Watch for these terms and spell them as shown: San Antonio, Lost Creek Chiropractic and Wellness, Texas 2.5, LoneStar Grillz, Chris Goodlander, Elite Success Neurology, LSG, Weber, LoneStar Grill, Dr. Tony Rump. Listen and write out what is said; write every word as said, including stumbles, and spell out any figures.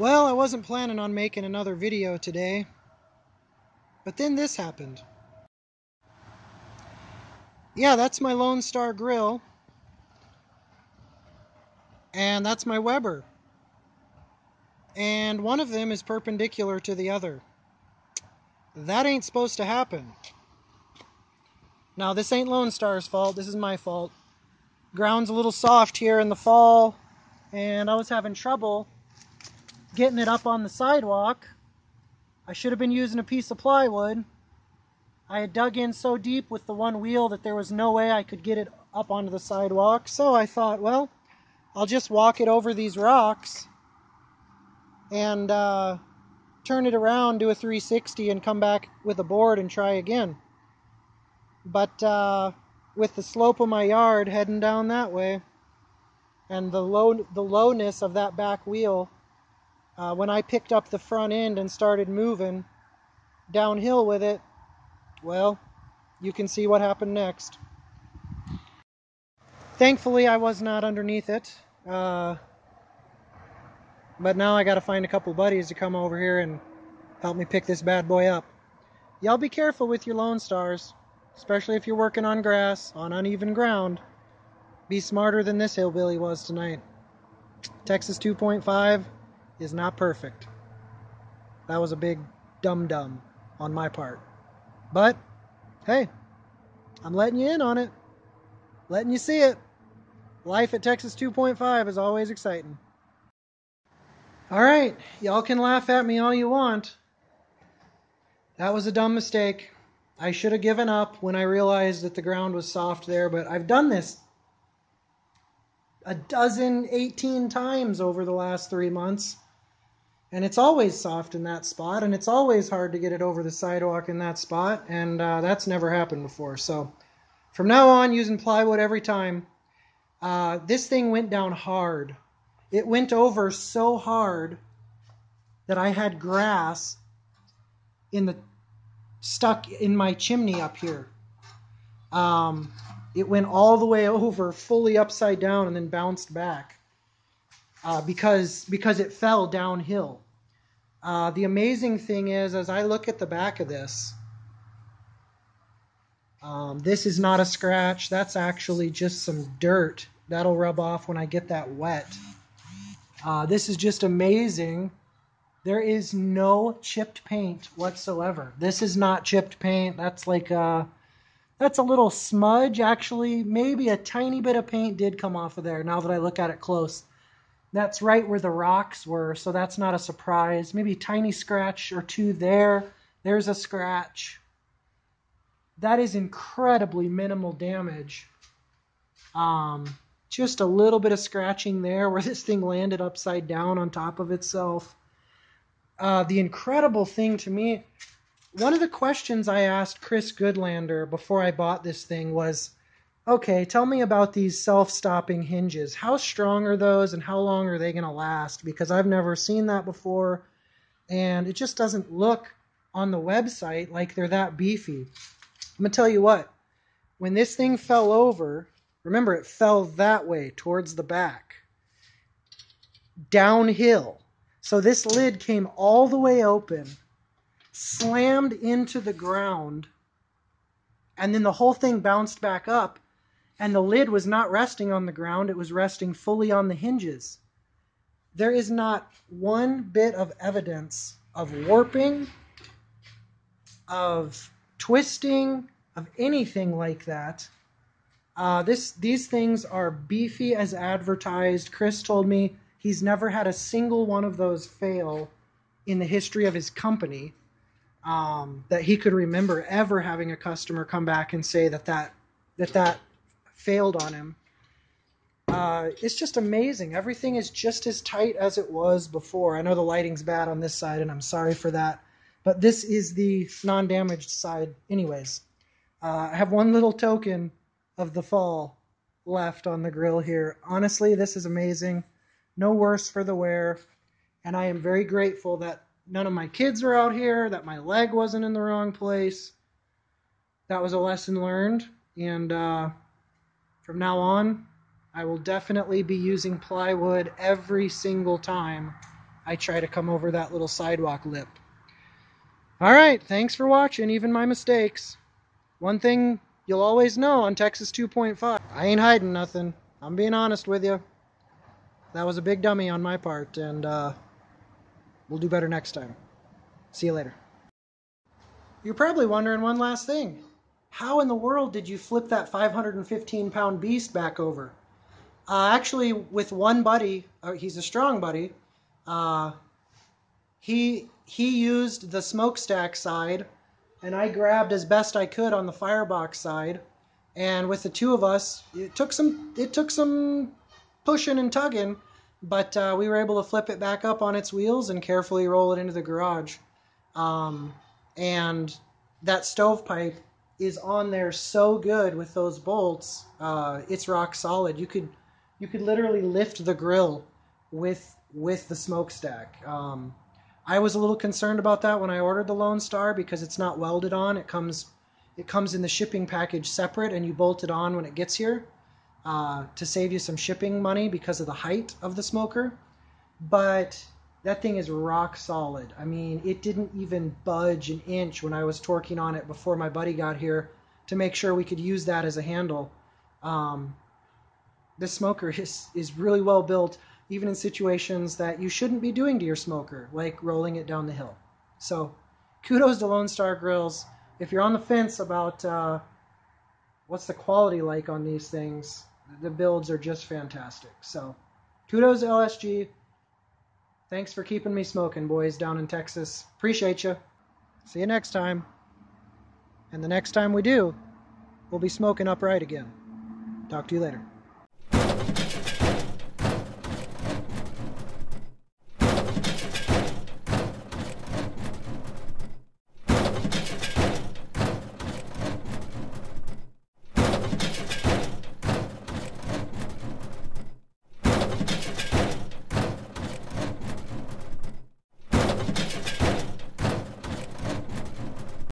Well, I wasn't planning on making another video today, but then this happened. Yeah, that's my LoneStar Grill, and that's my Weber, and one of them is perpendicular to the other. That ain't supposed to happen. Now, this ain't Lone Star's fault. This is my fault. Ground's a little soft here in the fall, and I was having trouble getting it up on the sidewalk. I should have been using a piece of plywood. I had dug in so deep with the one wheel that there was no way I could get it up onto the sidewalk. So I thought, well, I'll just walk it over these rocks and uh, turn it around, do a three sixty, and come back with a board and try again. But uh, with the slope of my yard heading down that way and the low, the lowness of that back wheel, uh, when I picked up the front end and started moving downhill with it, well, you can see what happened next. Thankfully, I was not underneath it. Uh, but now I got to find a couple buddies to come over here and help me pick this bad boy up. Y'all be careful with your Lone Stars. Especially if you're working on grass, on uneven ground. Be smarter than this hillbilly was tonight. Texas two point five is not perfect. That was a big dum-dum on my part. But, hey, I'm letting you in on it. Letting you see it. Life at Texas two point five is always exciting. Alright, y'all can laugh at me all you want. That was a dumb mistake. I should have given up when I realized that the ground was soft there, but I've done this a dozen, eighteen times over the last three months, and it's always soft in that spot, and it's always hard to get it over the sidewalk in that spot, and uh, that's never happened before. So from now on, using plywood every time. Uh, this thing went down hard. It went over so hard that I had grass in the stuck in my chimney up here. Um, it went all the way over, fully upside down, and then bounced back uh, because because it fell downhill. Uh, the amazing thing is, as I look at the back of this, um, this is not a scratch. That's actually just some dirt that'll rub off when I get that wet. Uh, this is just amazing. There is no chipped paint whatsoever. This is not chipped paint. That's like a, that's a little smudge, actually. Maybe a tiny bit of paint did come off of there, now that I look at it close. That's right where the rocks were, so that's not a surprise. Maybe a tiny scratch or two there. There's a scratch. That is incredibly minimal damage. Um, just a little bit of scratching there where this thing landed upside down on top of itself. Uh, the incredible thing to me, one of the questions I asked Chris Goodlander before I bought this thing was, okay, tell me about these self-stopping hinges. How strong are those and how long are they going to last? Because I've never seen that before, and it just doesn't look on the website like they're that beefy. I'm going to tell you what, when this thing fell over, remember it fell that way towards the back, downhill. So this lid came all the way open, slammed into the ground, and then the whole thing bounced back up, and the lid was not resting on the ground, it was resting fully on the hinges. There is not one bit of evidence of warping, of twisting, of anything like that. Uh, this, these things are beefy as advertised. Chris told me he's never had a single one of those fail in the history of his company um, that he could remember ever having a customer come back and say that that, that, that failed on him. Uh, it's just amazing. Everything is just as tight as it was before. I know the lighting's bad on this side, and I'm sorry for that, but this is the non-damaged side anyways. Uh, I have one little token of the fall left on the grill here. Honestly, this is amazing. No worse for the wear, and I am very grateful that none of my kids are out here, that my leg wasn't in the wrong place. That was a lesson learned, and uh, from now on, I will definitely be using plywood every single time I try to come over that little sidewalk lip. All right, thanks for watching, even my mistakes. One thing you'll always know on Texas two point five, I ain't hiding nothing. I'm being honest with you. That was a big dummy on my part, and uh, we'll do better next time. See you later. You're probably wondering one last thing. How in the world did you flip that five hundred fifteen pound beast back over? Uh, actually, with one buddy, or he's a strong buddy, uh, he, he used the smokestack side, and I grabbed as best I could on the firebox side. And with the two of us, it took some, it took some pushing and tugging, but uh, we were able to flip it back up on its wheels and carefully roll it into the garage. Um, and that stovepipe is on there so good with those bolts. Uh, it's rock solid. You could, you could literally lift the grill with, with the smokestack. Um, I was a little concerned about that when I ordered the Lone Star because it's not welded on. It comes, it comes in the shipping package separate, and you bolt it on when it gets here uh, to save you some shipping money because of the height of the smoker. But that thing is rock solid. I mean, it didn't even budge an inch when I was torquing on it before my buddy got here to make sure we could use that as a handle. Um, this smoker is, is really well built, even in situations that you shouldn't be doing to your smoker, like rolling it down the hill. So kudos to Lone Star Grillz. If you're on the fence about uh, what's the quality like on these things, the builds are just fantastic. So kudos to L S G. Thanks for keeping me smoking, boys, down in Texas. Appreciate you. See you next time. And the next time we do, we'll be smoking upright again. Talk to you later.